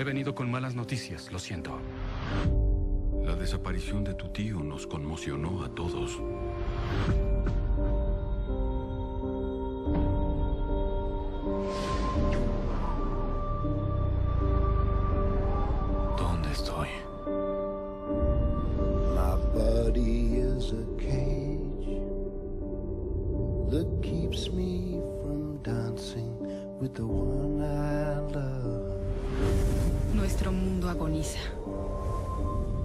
He venido con malas noticias, lo siento. La desaparición de tu tío nos conmocionó a todos. ¿Dónde estoy? My body is a cage that keeps me from dancing with the one I love. Nuestro mundo agoniza.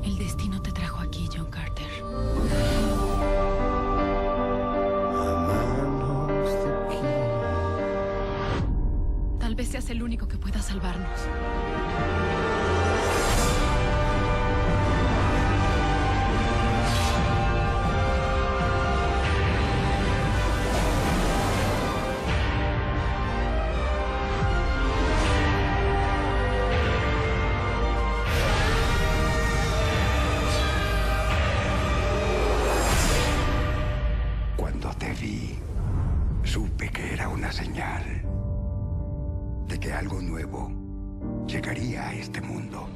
El destino te trajo aquí, John Carter. Tal vez seas el único que pueda salvarnos. Supe que era una señal de que algo nuevo llegaría a este mundo.